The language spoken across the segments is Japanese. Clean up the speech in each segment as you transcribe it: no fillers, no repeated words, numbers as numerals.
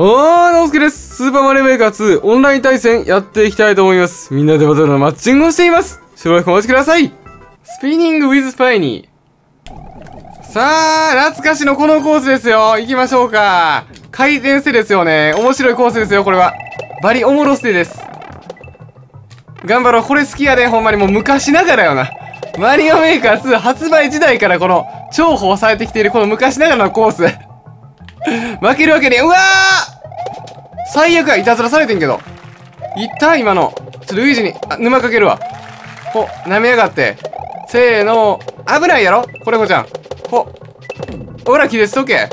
なおすけです。スーパーマリオメーカー2オンライン対戦やっていきたいと思います。みんなでバトルのマッチングをしています。しばらくお待ちください。スピニングウィズスパイニー。さあ、懐かしのこのコースですよ。行きましょうか。回転してですよね。面白いコースですよ、これは。バリオモロステです。頑張ろう。これ好きやで、ほんまに。もう昔ながらよな。マリオメーカー2発売時代からこの、重宝されてきているこの昔ながらのコース。負けるわけね。うわー最悪や。いたずらされてんけど。いった今の。ちょっとルイージに、あ、沼かけるわ。ほ、舐めやがって。せーの、危ないやろこれこちゃん。ほ、ほら、気絶しとけ。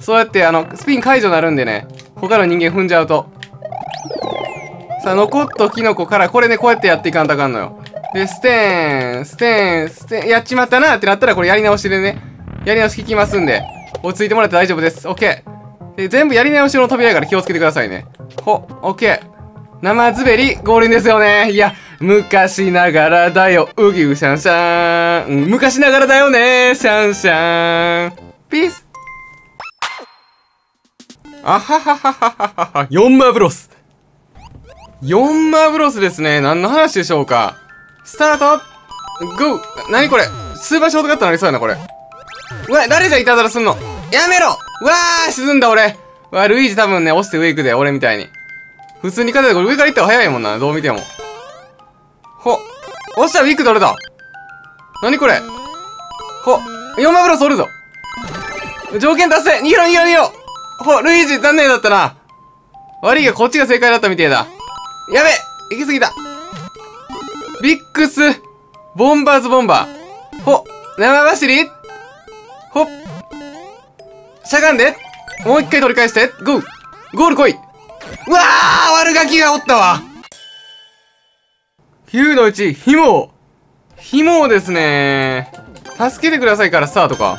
そうやって、スピン解除になるんでね。他の人間踏んじゃうと。さあ、残っとキノコから、これね、こうやってやっていかんとあかんのよ。で、ステーン、やっちまったなーってなったら、これやり直しでね。やり直し効きますんで。落ち着いてもらって大丈夫です。オッケー。で、全部やり直しの扉から気をつけてくださいね。ほ、オッケー。生滑り、ゴールインですよね。いや、昔ながらだよ、ウギウシャンシャーン。昔ながらだよね、シャンシャーン。ピース。あはははははは。4マブロス。4マブロスですね。何の話でしょうか。スタートゴー。なにこれスーパーショートカットになりそうやな、これ。うわ、誰じゃいたずらすんのやめろ。うわー、沈んだ俺。うわ、ルイージ多分ね、落ちて上行くで、俺みたいに。普通に勝てたら、これ上から行ったら早いもんな。どう見ても。ほ。落ちたウィッグ取れた。なにこれほ。4マブロスおるぞ。条件達成。逃げろ逃げろ逃げろ。ほ、ルイージ残念だったな。悪いが、こっちが正解だったみてえだ。やべえ行き過ぎた。ビックス、ボンバーズボンバー。ほ。生走りほ。しゃがんで。もう一回取り返して。ゴー。ゴール来い。うわー悪ガキがおったわ !9 の1、ひもですねー。助けてくださいからスタートか。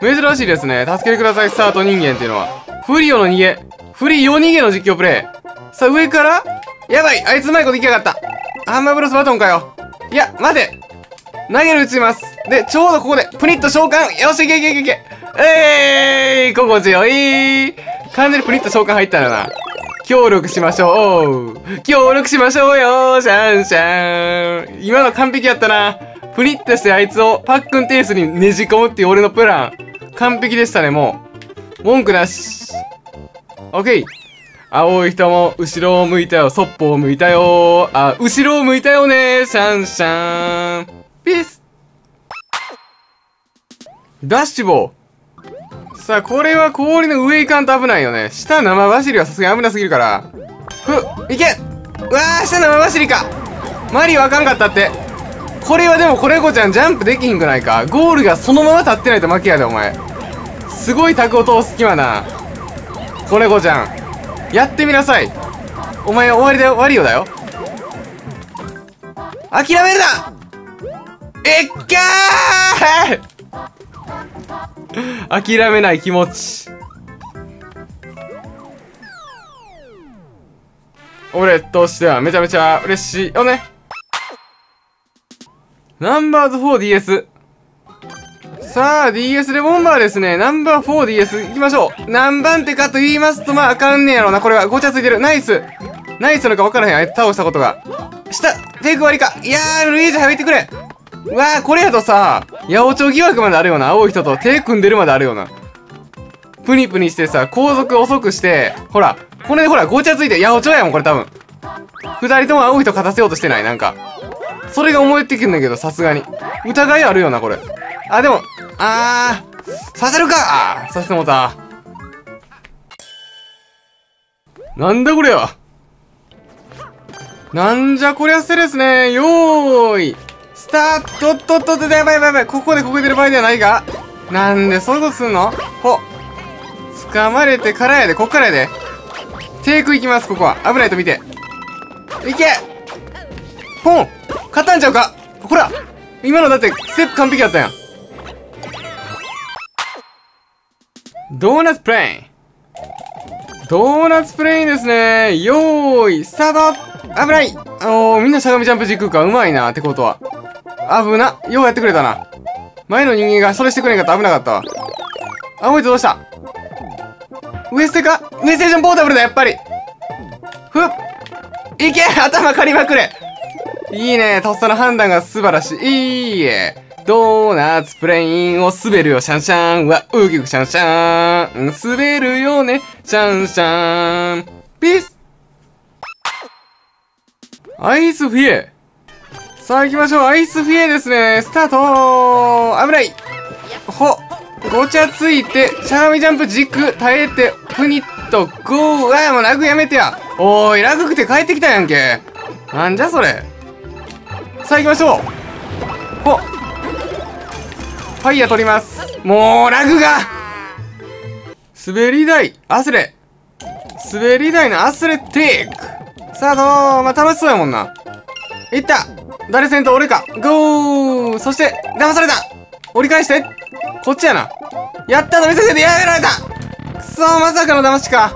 珍しいですね。助けてくださいスタート人間っていうのは。フリオの逃げ。フリオ逃げの実況プレイ。さあ、上からやばいあいつうまいこといきやがった。アンマーブロスバトンかよ。いや、待て投げる打ちます。で、ちょうどここで、プニッと召喚よし、いけいけいけいけえい、心地よい完全にプニッと召喚入ったらな。協力しましょう。協力しましょうよシャンシャン。今の完璧やったな。プリッとしてあいつをパックンテースにねじ込むっていう俺のプラン。完璧でしたね、もう。文句なし。オッケー。青い人も後ろを向いたよ。そっぽを向いたよ。あ、後ろを向いたよねシャンシャン。ピース。ダッシュ棒。さあ、これは氷の上行かんと危ないよね。下生走りはさすがに危なすぎるから。ふっ、いけうわー、下生走りかマリオあかんかったって。これはでもコレコちゃんジャンプできひんくないか。ゴールがそのまま立ってないと負けやで、お前。すごいタクを通す気はな。コレコちゃん。やってみなさい。お前は終わりだよ、ワリオだよ。諦めるなえっけー諦めない気持ち。俺としてはめちゃめちゃ嬉しいよね。ナンバーズ 4DS。さあ、DS でボンバーですね。ナンバー 4DS 行きましょう。何番手かと言いますと、まあ、あかんねやろな。これはごちゃついてる。ナイス。ナイスなのか分からへん。あいつ倒したことが。下、テイク割りか。いやー、ルイージ入ってくれ。うわあ、これやとさ、八百長疑惑まであるよな。青い人と手組んでるまであるよな。プニプニしてさ、後続遅くして、ほら、これでほら、ごちゃついて、八百長やもん、これ多分。二人とも青い人勝たせようとしてない、なんか。それが思えてくんだけど、さすがに。疑いあるよな、これ。あ、でも、あー、させるかあー、させてもた。なんだこりゃ。なんじゃこりゃせですね。よーい。スタート、と、やばいやばいやばい。ここでこけてる場合ではないが。なんで、そういうことすんのほ。掴まれてからやで、こっからやで。テイクいきます、ここは。危ないと見て。いけポン勝たんちゃうかほら今のだって、ステップ完璧だったやん。ドーナツプレイン。ドーナツプレインですね。よーい、スタート危ないみんなしゃがみジャンプ軸か。うまいなってことは。危な。ようやってくれたな。前の人間がそれしてくれんかったら危なかったわ。青いとどうしたうウエステかウエステーションポータブルだ、やっぱり。ふっいけ、頭借りまくれ。いいね、とっさの判断が素晴らしい。いいえ。ドーナツプレインを滑るよ、シャンシャンは、ウキウキシャンシャン。滑るよね、シャンシャン。ピースアイスフィエ。さあ行きましょう、アイスフィエですね。スタートー。危ない。ほ、ごちゃついて、しゃがみジャンプ軸、耐えて、ふにっと、ゴー。ああ、もうラグやめてや。おーい、ラグくて帰ってきたやんけ。なんじゃそれ。さあ行きましょう。ほ、ファイヤー取ります。もう、ラグが滑り台、アスレ。滑り台のアスレティック。さあ、どうまあ、楽しそうやもんな。いった誰せんと俺か。ゴー。そして、騙された。折り返して。こっちやな。やったの見せてやられた。くそー、まさかの騙しか。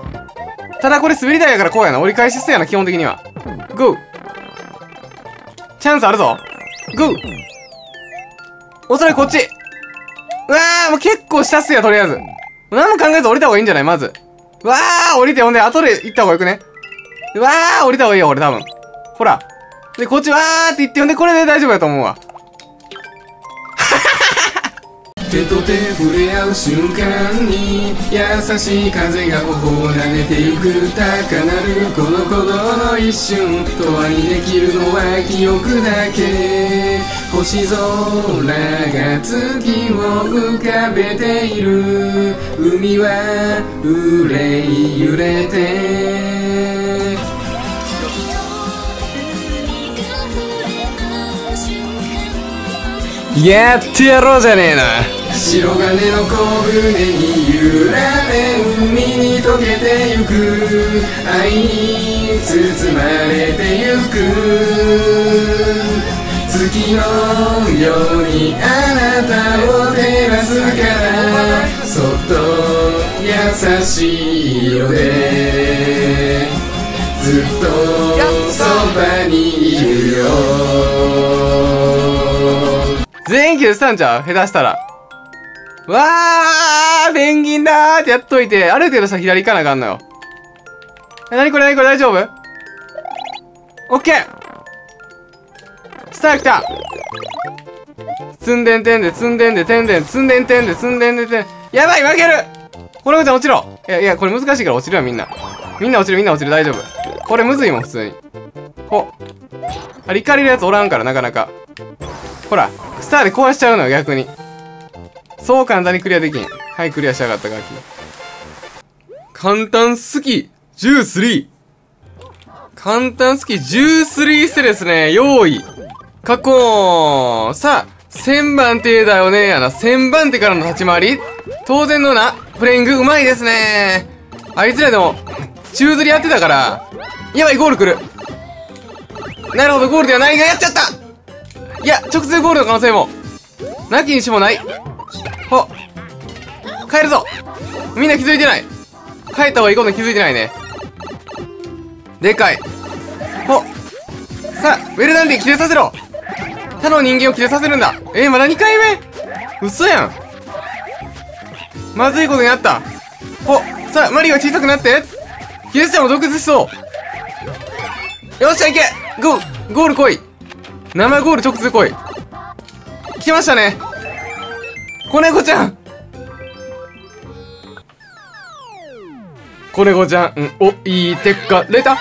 ただこれ滑り台やからこうやな。折り返しそうやな、基本的には。ゴー。チャンスあるぞ。ゴー。おそらくこっち。うわー、もう結構下っすや、とりあえず。何も考えず降りた方がいいんじゃないまず。うわー、降りて、ほんで、後で行った方がよくね。うわー、降りた方がいいよ、俺多分。ほら。で、こっちわーって言って、ほんで、これで大丈夫やと思うわ。手と手触れ合う瞬間に優しい風が頬をなめてゆく。高鳴るこの鼓動の一瞬、永遠にできるのは記憶だけ。星空が月を浮かべている。海は揺れ揺れてやってやろうじゃねえな。白金の小舟に揺られ海に溶けてゆく。愛に包まれてゆく。月のようにあなたを照らすから、そっと優しい色でずっとそばにいるよ。全球したんじゃん、下手したら。わーペンギンだーってやっといて、ある程度したら左行かなあかんのよ。え、なにこれなにこれ大丈夫？オッケースター来た。つんでんてんで、つんでんで、てんでん、つんでんてんで、つんでんで、てん。やばい負けるこの子ちゃん落ちろ。いやいや、これ難しいから落ちるよみんな。みんな落ちるみんな落ちる、大丈夫。これむずいもん、普通に。ほ。あれ、怒れるやつおらんから、なかなか。ほら、スターで壊しちゃうのよ、逆に。そう簡単にクリアできん。はい、クリアしやがった、ガキ。簡単好き、13。簡単好き、13してですね、用意。過去さあ、1000番手だよね、やな。1000番手からの立ち回り。当然のな、プレイング、うまいですね。あいつらでも、宙吊りやってたから。やばい、ゴール来る。なるほど、ゴールではないが、やっちゃった。いや、直接ゴールの可能性も、なきにしもない。ほっ帰るぞ。みんな気づいてない。帰った方がいいこと気づいてないね。でかい。ほっさあ、ウェルダンディキレさせろ。他の人間をキレさせるんだ。まだ2回目嘘やん。まずいことになった。ほっさあ、マリが小さくなって。キレスちゃんも毒舌しそう。よっしゃ、いけゴール来い。生ゴール直通来い。来ましたね。子猫ちゃん子猫ちゃんを置いてかれた。